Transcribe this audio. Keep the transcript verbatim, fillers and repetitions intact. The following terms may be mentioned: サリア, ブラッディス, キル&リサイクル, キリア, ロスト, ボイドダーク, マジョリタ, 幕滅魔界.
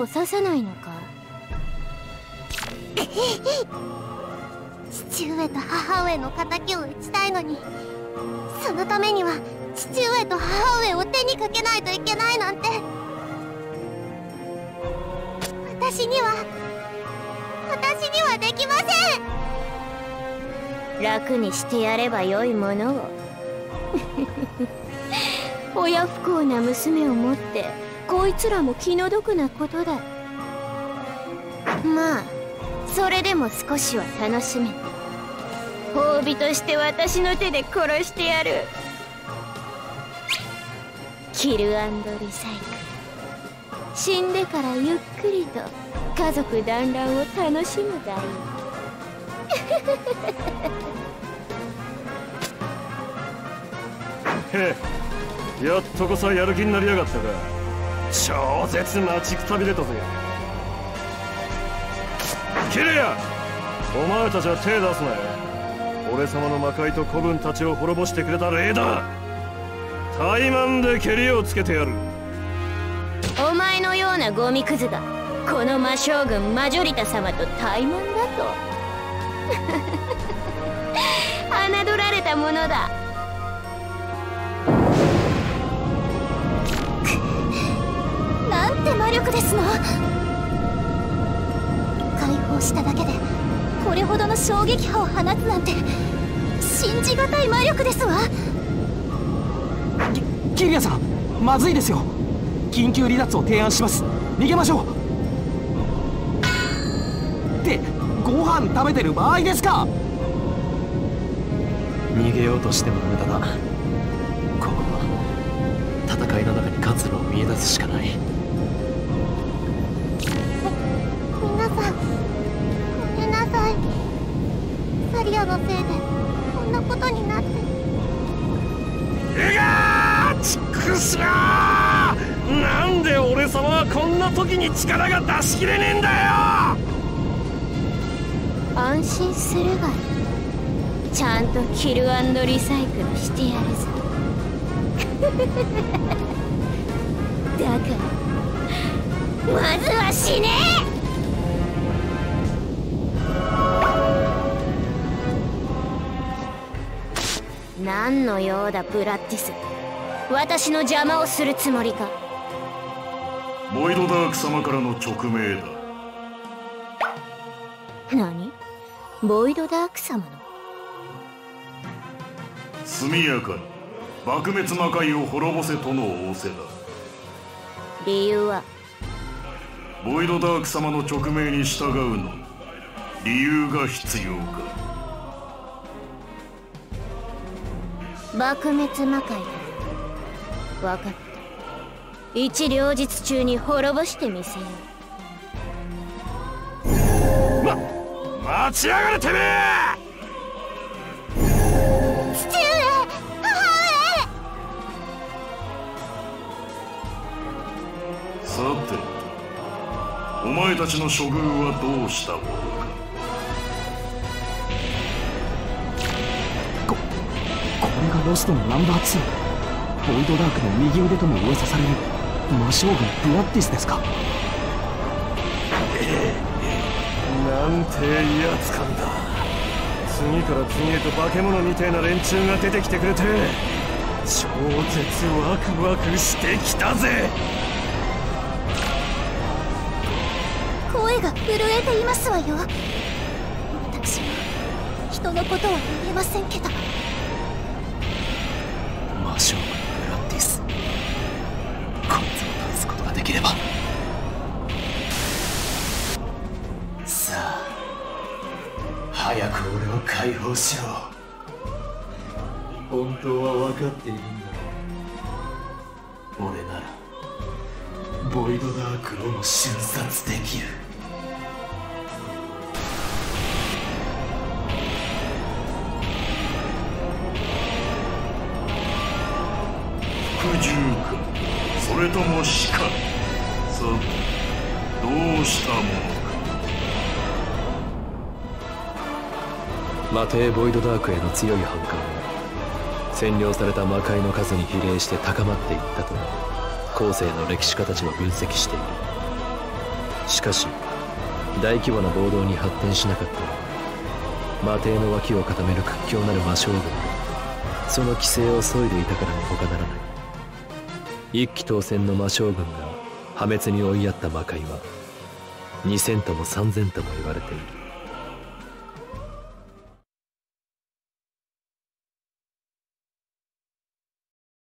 を刺さないのか。父上と母上の敵を討ちたいのに、そのためには父上と母上を手にかけないといけないなんて、私には私にはできません。楽にしてやればよいものを。親不孝な娘を持ってこいつらも気の毒なことだ。まあそれでも少しは楽しめ。褒美として私の手で殺してやる。キル&リサイクル。死んでからゆっくりと家族団らんを楽しむがいい。へえ、やっとこそやる気になりやがったか。超絶待ちくたびれたぜ。キレや、お前たちは手出すなよ。俺様の魔界と子分たちを滅ぼしてくれた礼だ。怠慢でケリをつけてやる。お前のようなゴミクズがこの魔将軍マジョリタ様と怠慢だと。侮られたものだ。なんて魔力ですの。解放しただけでこれほどの衝撃波を放つなんて信じがたい魔力ですわ。キリアさん、まずいですよ。緊急離脱を提案します。逃げましょう。ってご飯食べてる場合ですか。逃げようとしても無駄だ。ここは戦いの中に活路を見出すしかない。皆さんサリアのせいでこんなことになって。うがー、ちくしょー、なんで俺様はこんな時に力が出しきれねえんだよ。安心するが、ちゃんとキル&リサイクルしてやるぞ。だからまずは死ねえ。何の用だブラッディス。私の邪魔をするつもりか。ボイドダーク様からの勅命だ。何、ボイドダーク様の。速やかに幕滅魔界を滅ぼせとの仰せだ。理由は。ボイドダーク様の勅命に従うの。理由が必要か。幕滅魔界だ。分かった。一両日中に滅ぼしてみせよう。ま待ちやがれてめえ。父上、母上。さてお前たちの処遇はどうしたものか。ロストのナンバーツー、ボイドダークの右腕とも噂される魔将軍ブラッディスですか。なんてやつかんだ。次から次へと化け物みたいな連中が出てきてくれて、超絶ワクワクしてきたぜ。声が震えていますわよ。私は人のことは言えませんけど。魔将軍ブラッディス、こいつを倒すことができれば、さあ早く俺を解放しろ。本当は分かっているんだ。俺ならボイドダークをも瞬殺できる。銃か、それとも死か。さあどうしたものか。マテーボイドダークへの強い反感は占領された魔界の数に比例して高まっていったと後世の歴史家たちは分析している。しかし大規模な暴動に発展しなかった魔帝の脇を固める屈強なる魔将軍、その規制を削いでいたからも他ならない。一騎当選の魔将軍が破滅に追いやった魔界はにせんともさんぜんとも言われている。